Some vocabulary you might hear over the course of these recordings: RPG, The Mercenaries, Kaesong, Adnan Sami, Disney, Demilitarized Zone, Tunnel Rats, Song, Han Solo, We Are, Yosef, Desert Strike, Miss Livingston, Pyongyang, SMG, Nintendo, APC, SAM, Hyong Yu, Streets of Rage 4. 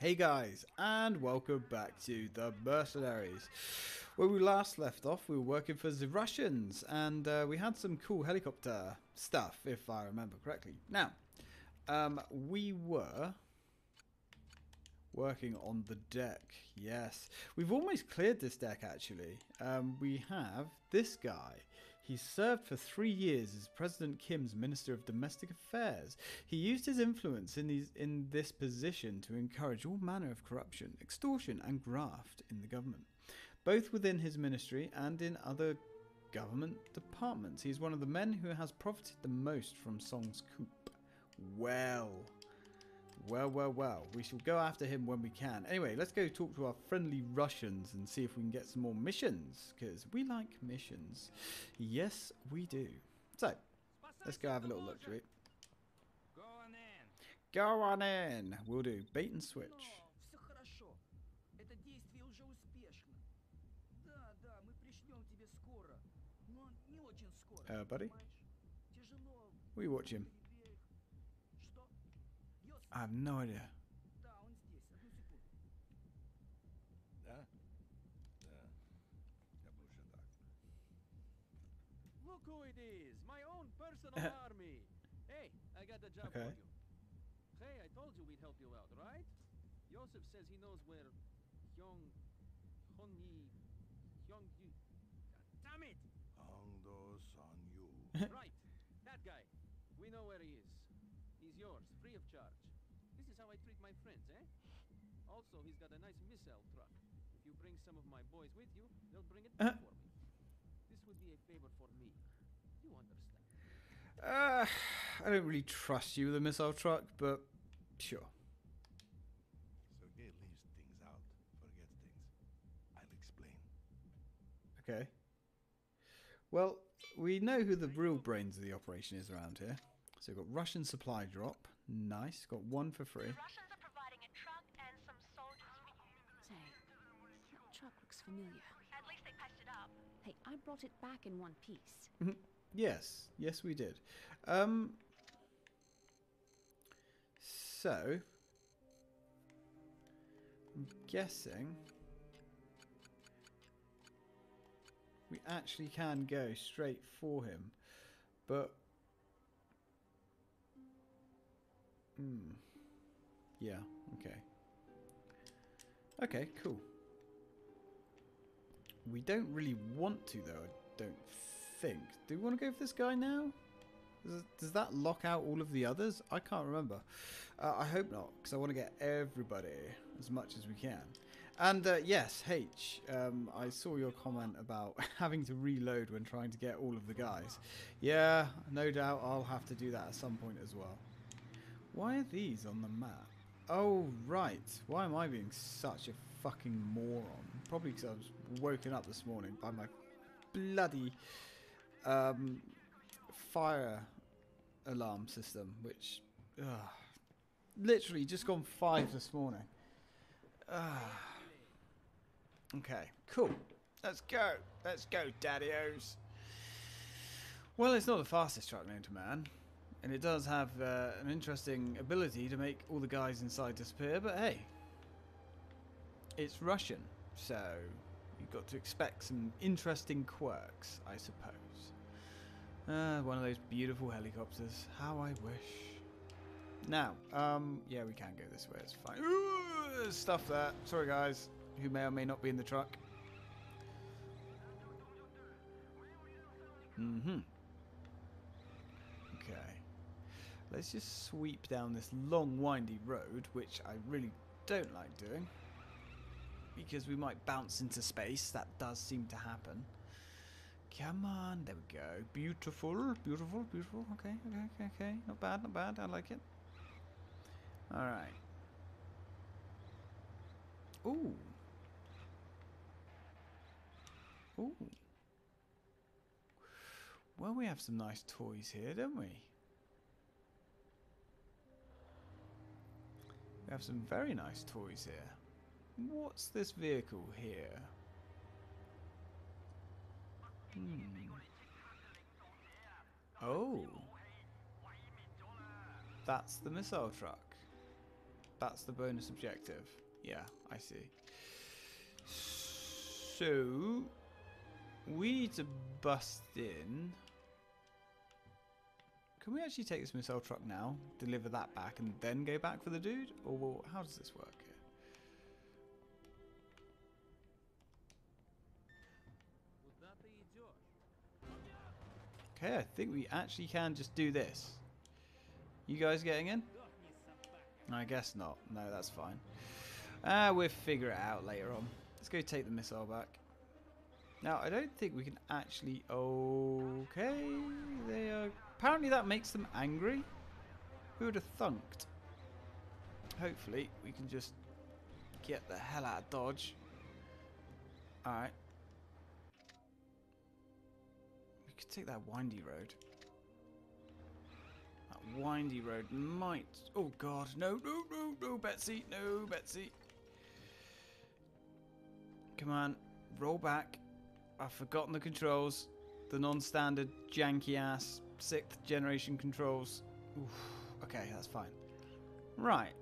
Hey guys, and welcome back to The Mercenaries. Where we last left off, we were working for the Russians, and we had some cool helicopter stuff, if I remember correctly. Now, we were working on the deck, yes. We've almost cleared this deck, actually. We have this guy. He served for 3 years as President Kim's Minister of Domestic Affairs. He used his influence in this position to encourage all manner of corruption, extortion, and graft in the government, both within his ministry and in other government departments. He is one of the men who has profited the most from Song's coup. Well, we shall go after him when we can. Anyway, let's go talk to our friendly Russians and see if we can get some more missions, because we like missions. Yes, we do. So, let's go have a little look through it. Go on in. We'll do. Bait and switch. Buddy? We watch him. I have no idea. Look who it is, my own personal army. Hey, I got a job for you. Hey, I told you we'd help you out, right? Yosef says he knows where Hyong Yu. Damn it! Right, that guy. We know where he is. He's yours, free of charge. This is how I treat my friends, eh? Also, he's got a nice missile truck. If you bring some of my boys with you, they'll bring it back for me. This would be a favor for me. You understand? I don't really trust you with a missile truck, but sure. Sergei leaves things out, forgets things. I'll explain. Okay. Well, we know who the real brains of the operation is around here. So we've got Russian supply drop. Nice. Got one for free. The Russians are providing a truck and some soldiers for you. Say, that truck looks familiar. At least they patched it up. Hey, I brought it back in one piece. Yes. Yes, we did. So, I'm guessing we actually can go straight for him. But yeah, okay. Okay, cool. We don't really want to, though, I don't think. Do we want to go for this guy now? Does that lock out all of the others? I can't remember. I hope not, because I want to get everybody as much as we can. And yes, H, I saw your comment about having to reload when trying to get all of the guys. Yeah, no doubt I'll have to do that at some point as well. Why are these on the map? Oh, right. Why am I being such a fucking moron? Probably because I was woken up this morning by my bloody fire alarm system, which literally just gone 5 this morning. Okay, cool. Let's go. Let's go, daddy-os. Well, it's not the fastest truck known to man. And it does have an interesting ability to make all the guys inside disappear, but hey, it's Russian, so you've got to expect some interesting quirks, I suppose. One of those beautiful helicopters. How I wish. Now, yeah, we can go this way, it's fine. Ooh, there's stuff there. Sorry guys, who may or may not be in the truck. Okay. Let's just sweep down this long, windy road, which I really don't like doing, because we might bounce into space. That does seem to happen. Come on, there we go. Beautiful, beautiful, beautiful. Okay, okay, okay, okay. Not bad, not bad. I like it. All right. Ooh. Ooh. Well, we have some nice toys here, don't we? We have some very nice toys here. What's this vehicle here? Oh. That's the missile truck. That's the bonus objective. Yeah, I see. So we need to bust in. Can we actually take this missile truck now, deliver that back, and then go back for the dude? Or well, how does this work here? Okay, I think we actually can just do this. You guys getting in? I guess not. No, that's fine. We'll figure it out later on. Let's go take the missile back. Now, I don't think we can actually... Okay, they are... Apparently that makes them angry. Who would have thunked? Hopefully, we can just get the hell out of Dodge. Alright. We could take that windy road. That windy road might... Oh, God. No, no, no, no, Betsy. No, Betsy. Come on. Roll back. I've forgotten the controls. The non-standard, janky-ass, 6th generation controls. Oof. Okay, that's fine. Right.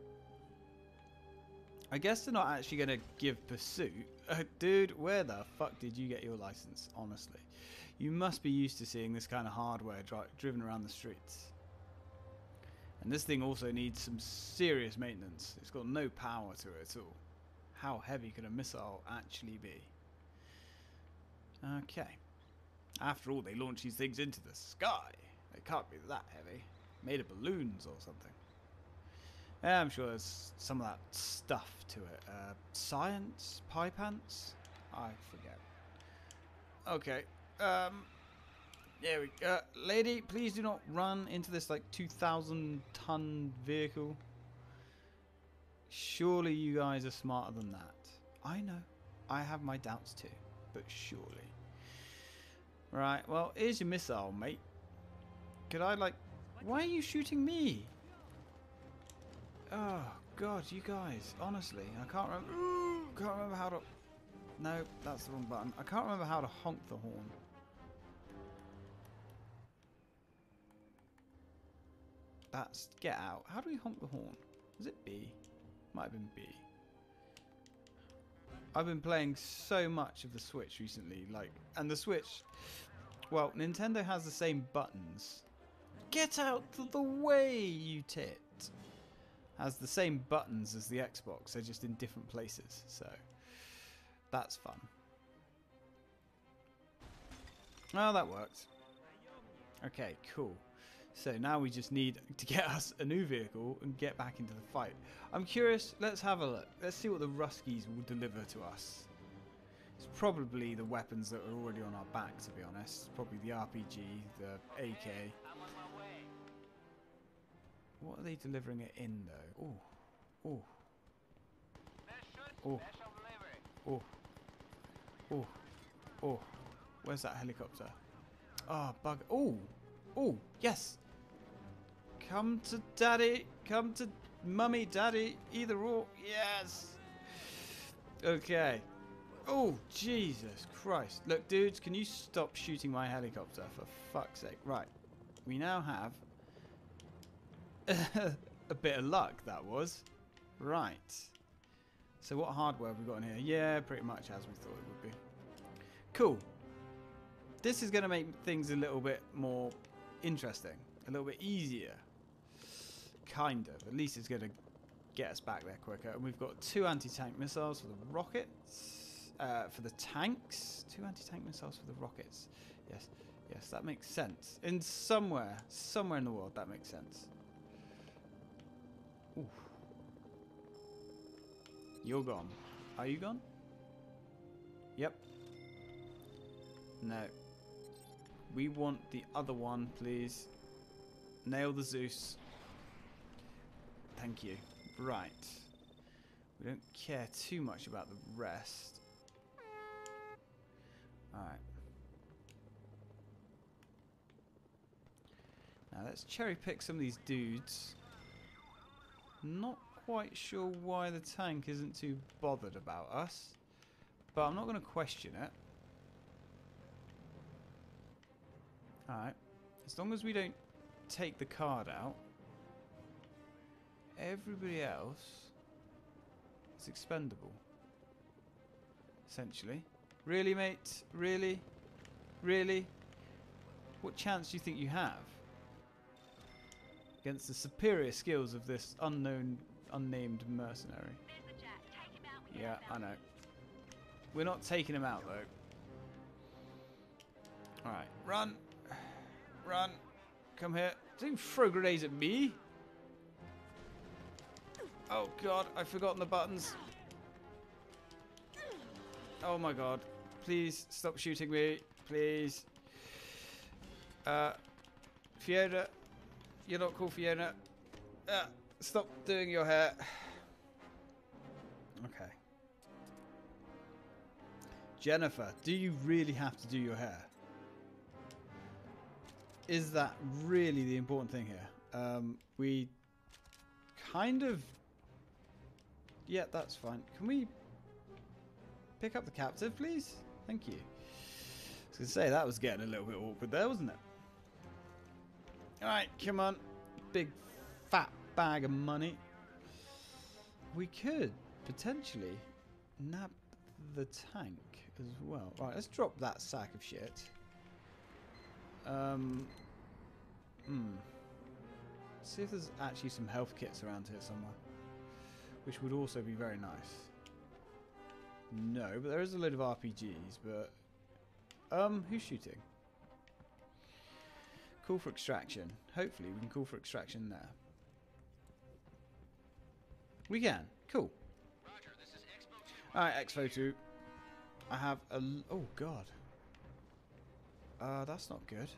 I guess they're not actually going to give pursuit. Dude, where the fuck did you get your license, honestly? You must be used to seeing this kind of hardware driven around the streets. And this thing also needs some serious maintenance. It's got no power to it at all. How heavy could a missile actually be? Okay. After all, they launch these things into the sky. They can't be that heavy. Made of balloons or something. I'm sure there's some of that stuff to it. Science? Pie pants? I forget. Okay. There we go. Lady, please do not run into this, like, 2,000-ton vehicle. Surely you guys are smarter than that. I know. I have my doubts too. But surely. Right, well, here's your missile, mate. Could I, like... Why are you shooting me? Oh, God, you guys. Honestly, I can't remember... Ooh, can't remember how to... No, that's the wrong button. I can't remember how to honk the horn. That's... Get out. How do we honk the horn? Is it B? Might have been B. I've been playing so much of the Switch recently, like, and the Switch, well, Nintendo has the same buttons. Get out of the way, you tit! Has the same buttons as the Xbox, they're just in different places, so that's fun. Oh, that worked. Okay, cool. So now we just need to get us a new vehicle and get back into the fight. I'm curious, let's have a look. Let's see what the Ruskies will deliver to us. It's probably the weapons that are already on our back, to be honest. It's probably the RPG, the AK. What are they delivering it in, though? Oh, oh, oh, oh, oh, oh. Where's that helicopter? Ah, oh, bug. Oh, oh, yes. Come to daddy, come to mummy, daddy, either or, yes. Okay. Oh, Jesus Christ. Look, dudes, can you stop shooting my helicopter, for fuck's sake? Right, we now have a bit of luck, that was. Right. So what hardware have we got in here? Yeah, pretty much as we thought it would be. Cool. This is going to make things a little bit more interesting. A little bit easier. Kind of. At least it's going to get us back there quicker. And we've got 2 anti-tank missiles for the rockets. For the tanks. 2 anti-tank missiles for the rockets. Yes. Yes, that makes sense. In somewhere. Somewhere in the world that makes sense. Oof. You're gone. Are you gone? Yep. No. We want the other one, please. Nail the Zeus. Thank you. Right. We don't care too much about the rest. Alright. Now let's cherry pick some of these dudes. Not quite sure why the tank isn't too bothered about us. But I'm not going to question it. Alright, as long as we don't take the card out, everybody else it's expendable. Essentially. Really, mate? Really? Really? What chance do you think you have? Against the superior skills of this unnamed mercenary. Yeah, I know. We're not taking him out, though. Alright, run! Run! Come here. Don't throw grenades at me! Oh god, I've forgotten the buttons. Oh my god. Please stop shooting me. Please. Fiona. You're not cool, Fiona. Stop doing your hair. Okay. Jennifer, do you really have to do your hair? Is that really the important thing here? We kind of... Yeah, that's fine. Can we pick up the captive, please? Thank you. I was going to say, that was getting a little bit awkward there, wasn't it? Alright, come on. Big fat bag of money. We could potentially nab the tank as well. Alright, let's drop that sack of shit. See if there's actually some health kits around here somewhere. Which would also be very nice. No, but there is a load of RPGs, but... who's shooting? Call for extraction. Hopefully we can call for extraction there. We can. Cool. Alright, Expo 2. I have a... Oh, God. That's not good.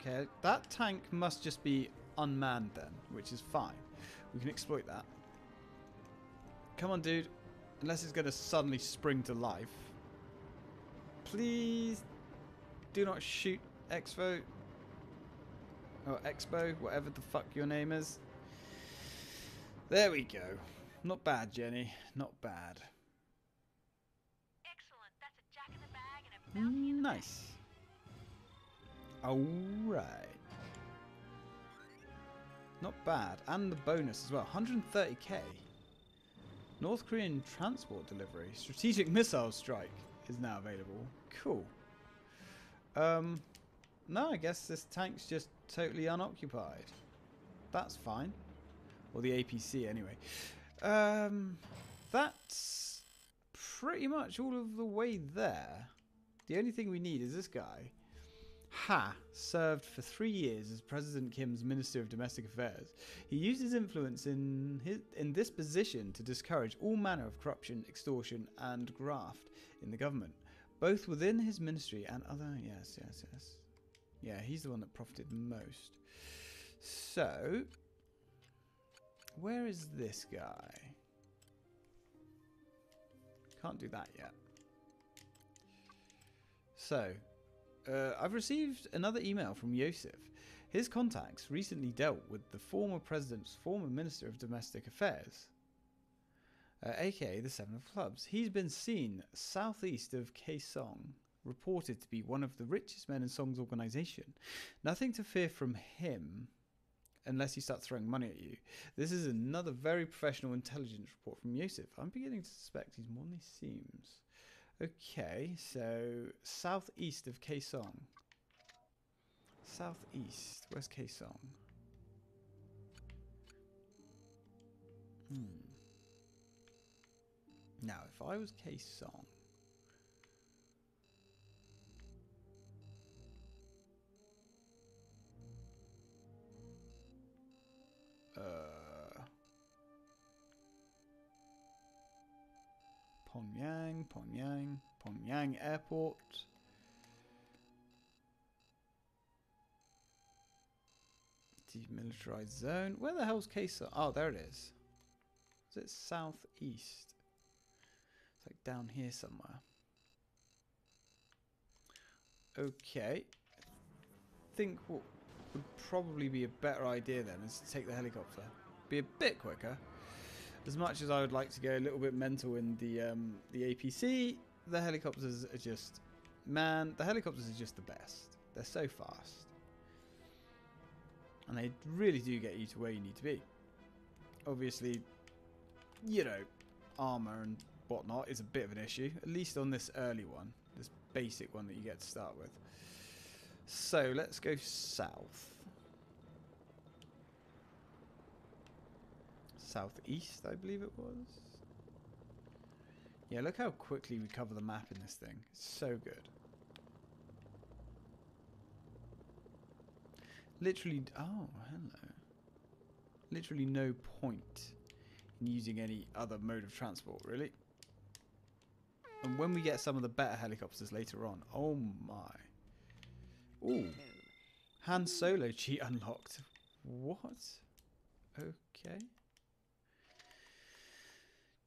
Okay, that tank must just be unmanned then, which is fine. We can exploit that. Come on, dude. Unless it's going to suddenly spring to life. Please do not shoot Expo. Or Expo, whatever the fuck your name is. There we go. Not bad, Jenny. Not bad. Excellent. That's a jack in the bag and a bounty in the bag. Nice. Alright. Not bad. And the bonus as well. 130k. North Korean transport delivery. Strategic missile strike is now available. Cool. No, I guess this tank's just totally unoccupied. That's fine. Or the APC anyway. That's pretty much all of the way there. The only thing we need is this guy. Ha served for 3 years as President Kim's Minister of Domestic Affairs. He used his influence in this position to discourage all manner of corruption, extortion, and graft in the government, both within his ministry and other... Yes. Yeah, he's the one that profited most. So, where is this guy? Can't do that yet. So... I've received another email from Yosef. His contacts recently dealt with the former president's former Minister of Domestic Affairs, aka the Seven of Clubs. He's been seen southeast of Kaesong, reported to be one of the richest men in Song's organization. Nothing to fear from him unless he starts throwing money at you. This is another very professional intelligence report from Yosef. I'm beginning to suspect he's more than he seems. Okay, so southeast of Kaesong. Southeast. Where's Kaesong? Now, if I was Kaesong... Pyongyang Airport. Demilitarized Zone. Where the hell's Kaesong? Oh, there it is. Is it southeast? It's like down here somewhere. Okay. I think what would probably be a better idea then is to take the helicopter. Be a bit quicker. As much as I would like to go a little bit mental in the APC, the helicopters are just... Man, the helicopters are just the best. They're so fast. And they really do get you to where you need to be. Obviously, you know, armor and whatnot is a bit of an issue, at least on this early one, this basic one that you get to start with. So let's go south. Southeast, I believe it was. Yeah, look how quickly we cover the map in this thing. It's so good. Literally, oh, hello. Literally no point in using any other mode of transport, really. And when we get some of the better helicopters later on, oh my. Ooh. Han Solo cheat unlocked. What? Okay.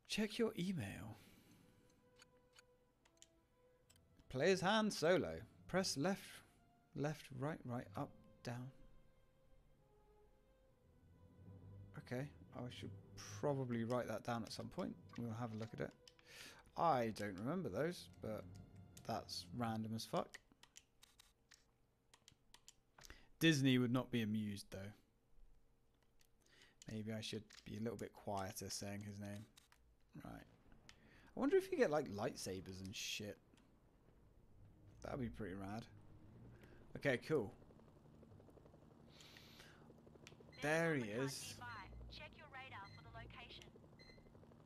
Check your email. Players Han Solo. Press left, right, up, down. Okay, I should probably write that down at some point. We'll have a look at it. I don't remember those, but that's random as fuck. Disney would not be amused, though. Maybe I should be a little bit quieter saying his name. Right. I wonder if you get, like, lightsabers and shit. That'd be pretty rad. Okay, cool. There he is.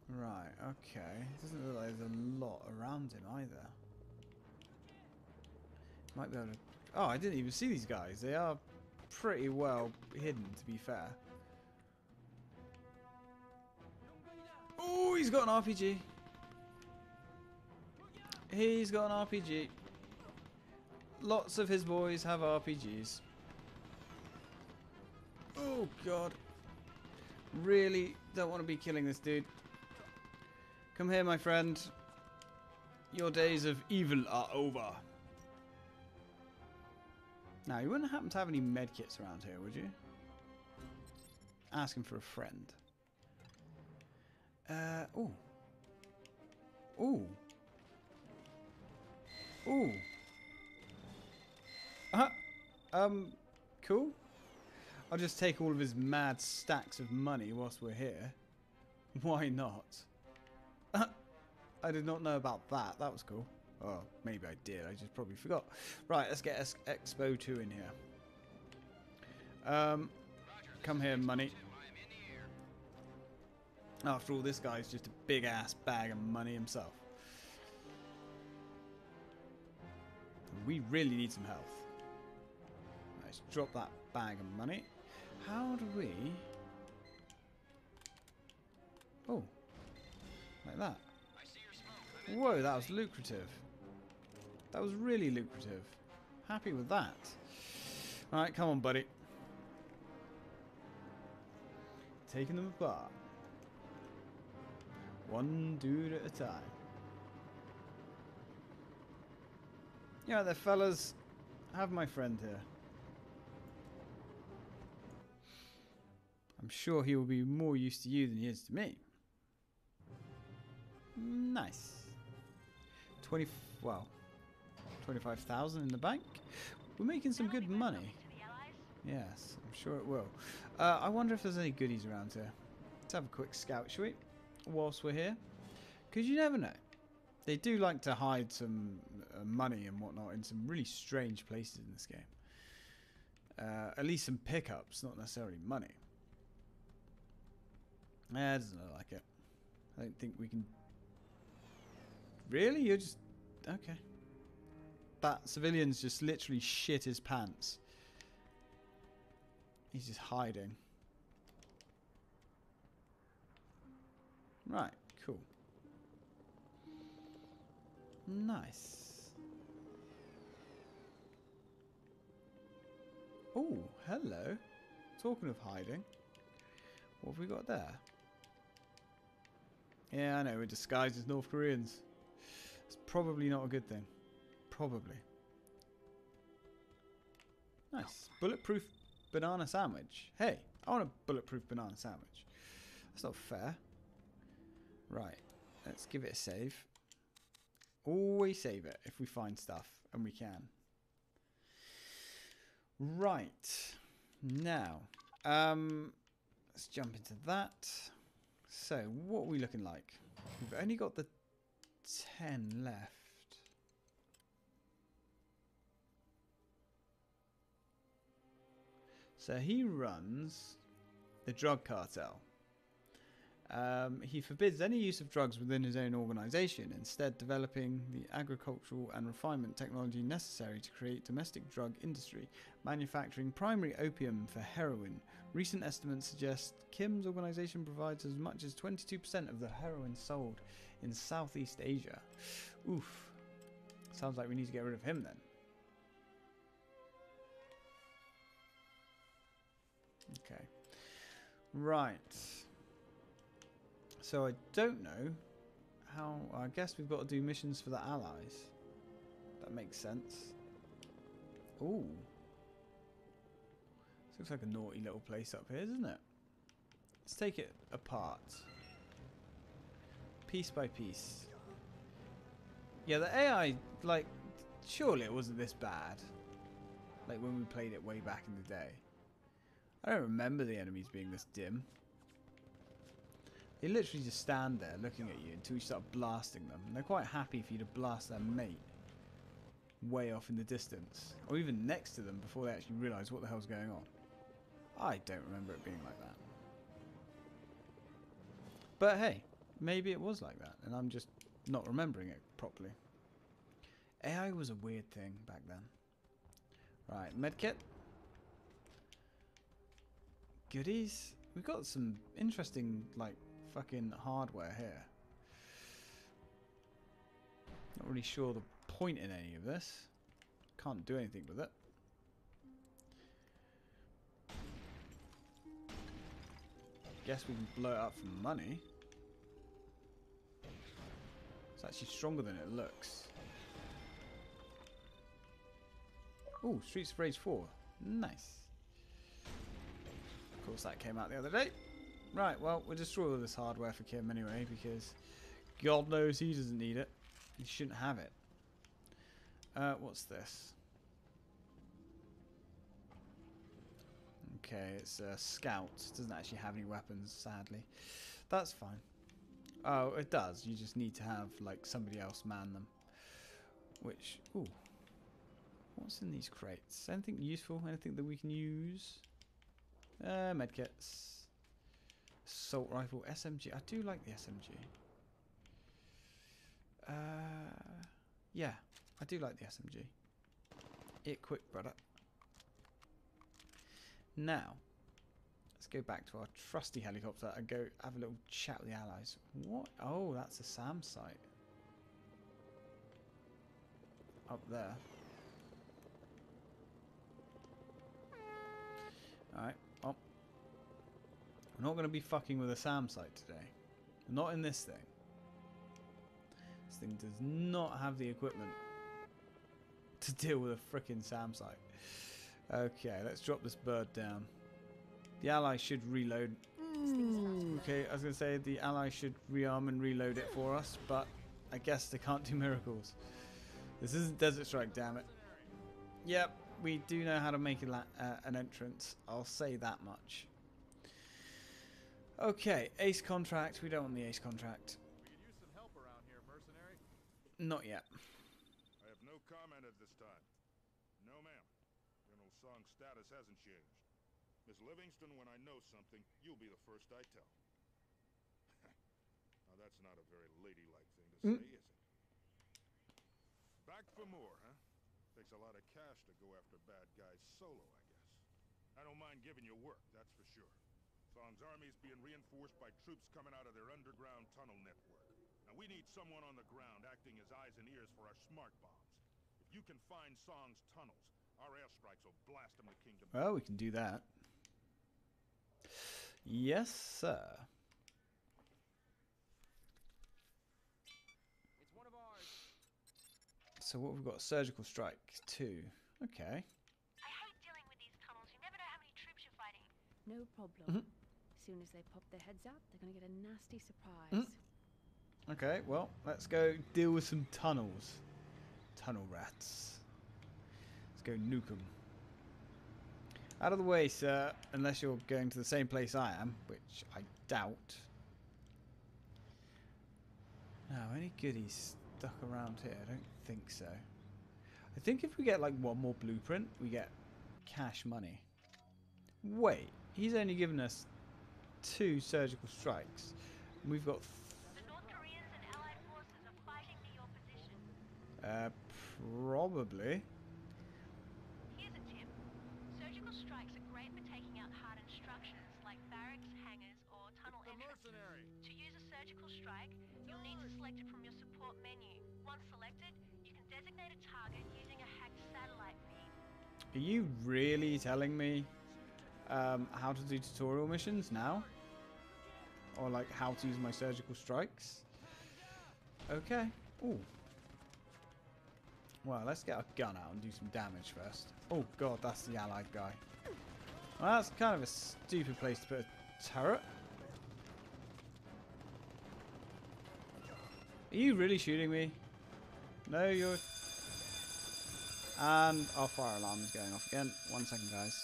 Right, okay. Doesn't look like there's a lot around him either. Might be able to... Oh, I didn't even see these guys. They are pretty well hidden, to be fair. Oh, he's got an RPG. He's got an RPG. Lots of his boys have RPGs. Oh, God. Really don't want to be killing this dude. Come here, my friend. Your days of evil are over. Now, you wouldn't happen to have any medkits around here, would you? Ask him for a friend. Ooh. Ooh. Ooh. Uh-huh. Cool. I'll just take all of his mad stacks of money whilst we're here. Why not? I did not know about that. That was cool. Oh, maybe I did. I just probably forgot. Right, let's get Expo 2 in here. Come here, money. After all, this guy's just a big-ass bag of money himself. We really need some health. Let's drop that bag of money. How do we... Oh. Like that. Whoa, that was lucrative. That was really lucrative. Happy with that. Alright, come on, buddy. Taking them apart. One dude at a time. Yeah, there, fellas. Have my friend here. I'm sure he will be more used to you than he is to me. Nice. 25,000 in the bank. We're making some good money. Yes, I'm sure it will. I wonder if there's any goodies around here. Let's have a quick scout, shall we? Whilst we're here. Because you never know. They do like to hide some money and whatnot in some really strange places in this game. At least some pickups, not necessarily money. Yeah, it doesn't look like it. I don't think we can... Really? You're just... Okay. That civilian's just literally shit his pants. He's just hiding. Right, cool. Nice. Oh, hello. Talking of hiding. What have we got there? Yeah, I know. We're disguised as North Koreans. It's probably not a good thing. Probably. Nice. Bulletproof banana sandwich. Hey, I want a bulletproof banana sandwich. That's not fair. Right. Let's give it a save. Always save it if we find stuff. And we can. Right. Now. Let's jump into that. So, what are we looking like? We've only got the 10 left. So he runs the drug cartel. He forbids any use of drugs within his own organisation, instead developing the agricultural and refinement technology necessary to create domestic drug industry, manufacturing primary opium for heroin. Recent estimates suggest Kim's organisation provides as much as 22% of the heroin sold in Southeast Asia. Oof. Sounds like we need to get rid of him then. Okay. Right. So I don't know how... I guess we've got to do missions for the allies. That makes sense. Ooh. This looks like a naughty little place up here, doesn't it? Let's take it apart. Piece by piece. Yeah, the AI, like, surely it wasn't this bad. Like when we played it way back in the day. I don't remember the enemies being this dim. They literally just stand there looking at you until you start blasting them. And they're quite happy for you to blast their mate way off in the distance. Or even next to them before they actually realise what the hell's going on. I don't remember it being like that. But hey, maybe it was like that and I'm just not remembering it properly. AI was a weird thing back then. Right, medkit. Goodies. We've got some interesting, like, fucking hardware here. Not really sure the point in any of this. Can't do anything with it. Guess we can blow it up for money. It's actually stronger than it looks. Ooh, Streets of Rage 4. Nice. Of course, that came out the other day. Right, well, we'll destroy all this hardware for Kim anyway, because God knows he doesn't need it. He shouldn't have it. What's this? Okay, it's a scout. It doesn't actually have any weapons, sadly. That's fine. Oh, it does. You just need to have, like, somebody else man them. Which, ooh. What's in these crates? Anything useful? Anything that we can use? Medkits. Assault rifle, SMG. I do like the SMG. Yeah, I do like the SMG. It quick, brother. Now, let's go back to our trusty helicopter and go have a little chat with the allies. What? Oh, that's a SAM site. Up there. Alright, up. Oh. We're not going to be fucking with a SAM site today. Not in this thing. This thing does not have the equipment to deal with a frickin' SAM site. Okay, let's drop this bird down. The ally should reload. Ooh, okay, I was going to say the ally should rearm and reload it for us, but I guess they can't do miracles. This isn't Desert Strike, damn it. Yep, we do know how to make an entrance. I'll say that much. Okay, ace contract. We don't want the ace contract. We could use some help around here, mercenary. Not yet. I have no comment at this time. No, ma'am. General Song's status hasn't changed. Miss Livingston, when I know something, you'll be the first I tell. Now that's not a very ladylike thing to say, is it? Back for more, huh? Takes a lot of cash to go after bad guys solo, I guess. I don't mind giving you work, that's for sure. Song's army is being reinforced by troops coming out of their underground tunnel network. Now we need someone on the ground acting as eyes and ears for our smart bombs. If you can find Song's tunnels, our airstrikes will blast them to Kingdom. Oh, we can do that. Yes, sir. It's one of ours. So what we've got? Surgical strike 2. Okay. I hate dealing with these tunnels. You never know how many troops you're fighting. No problem. Mm-hmm. As soon as they pop their heads up, they're going to get a nasty surprise. Mm-hmm. Okay, well, let's go deal with some tunnels. Tunnel rats. Let's go nuke them. Out of the way, sir, unless you're going to the same place I am, which I doubt. Now, any goodies stuck around here? I don't think so. I think if we get like one more blueprint, we get cash money. Wait, he's only given us 2 surgical strikes. And we've got the North Koreans and allied forces are fighting to your position. Probably. Here's a tip. Surgical strikes are great for taking out hardened structures like barracks, hangars, or tunnel entrances. To use a surgical strike, you'll need to select it from your support menu. Once selected, you can designate a target using a hacked satellite feed. Are you really telling me how to do tutorial missions now? Or like how to use my surgical strikes? Okay. Ooh. Well, let's get our gun out and do some damage first. Oh god, that's the allied guy. Well, that's kind of a stupid place to put a turret. Are you really shooting me? No, you're... And our fire alarm is going off again. One second, guys.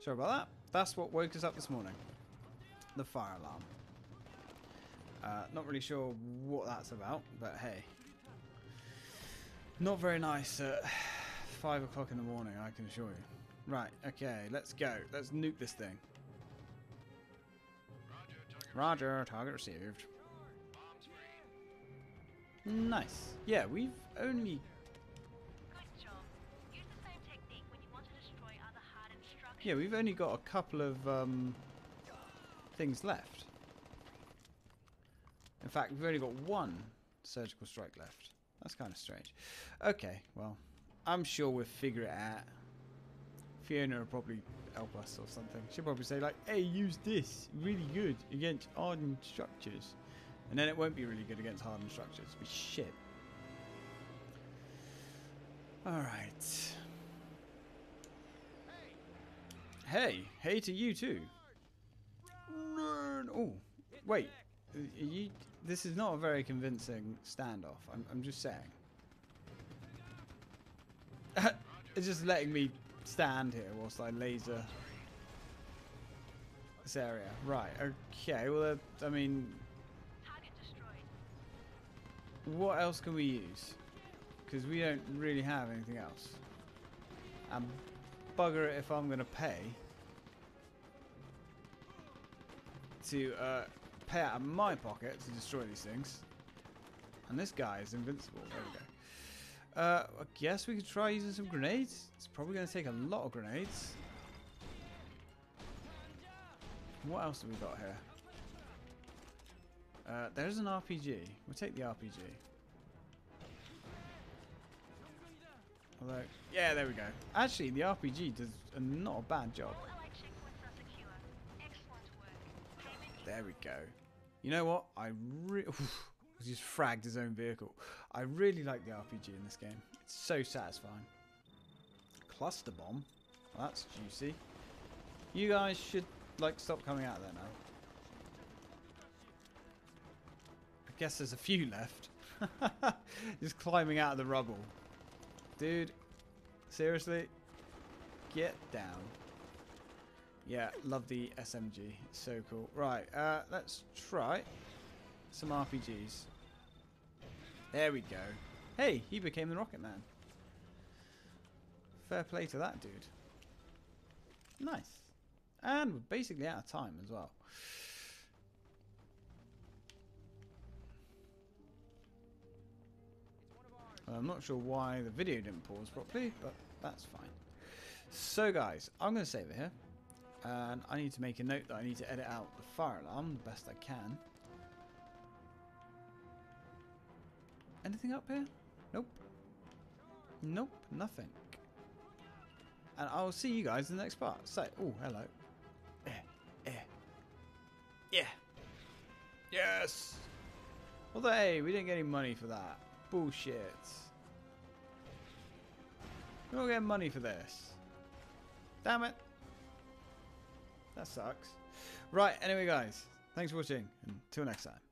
Sorry about that. That's what woke us up this morning. The fire alarm. Not really sure what that's about, but hey. Not very nice at 5 o'clock in the morning, I can assure you. Right, okay, let's go. Let's nuke this thing. Roger, target received. Nice. Yeah, we've only... Yeah, we've only got a couple of things left. In fact, we've only got 1 surgical strike left. That's kind of strange. Okay, well, I'm sure we'll figure it out. Fiona will probably help us or something. She'll probably say like, hey, use this really good against hardened structures. And then it won't be really good against hardened structures. But shit. Alright. Hey, hey to you too. Run. Oh, wait. You, this is not a very convincing standoff. I'm just saying. It's just letting me stand here whilst I laser this area. Right. Okay. Well, I mean, what else can we use? Because we don't really have anything else. Bugger it if I'm going to pay out of my pocket to destroy these things. And this guy is invincible. There we go. I guess we could try using some grenades. It's probably going to take a lot of grenades. What else have we got here? There's an RPG. We'll take the RPG. Although, yeah, there we go. Actually, the RPG does not a bad job. There we go. You know what? He just fragged his own vehicle. I really like the RPG in this game. It's so satisfying. Cluster bomb. Well, that's juicy. You guys should like stop coming out of there now. I guess there's a few left. Just climbing out of the rubble. Dude, seriously, get down. Yeah, love the SMG. It's so cool. Right, let's try some RPGs. There we go. Hey, he became the Rocket Man. Fair play to that dude. Nice. And we're basically out of time as well. I'm not sure why the video didn't pause properly, but that's fine. So guys, I'm going to save it here. And I need to make a note that I need to edit out the fire alarm the best I can. Anything up here? Nope. Nope, nothing. And I'll see you guys in the next part. So, oh, hello. Yeah. Yes. Although, hey, we didn't get any money for that. Bullshit. We're not getting money for this. Damn it. That sucks. Right, anyway guys. Thanks for watching, and until next time.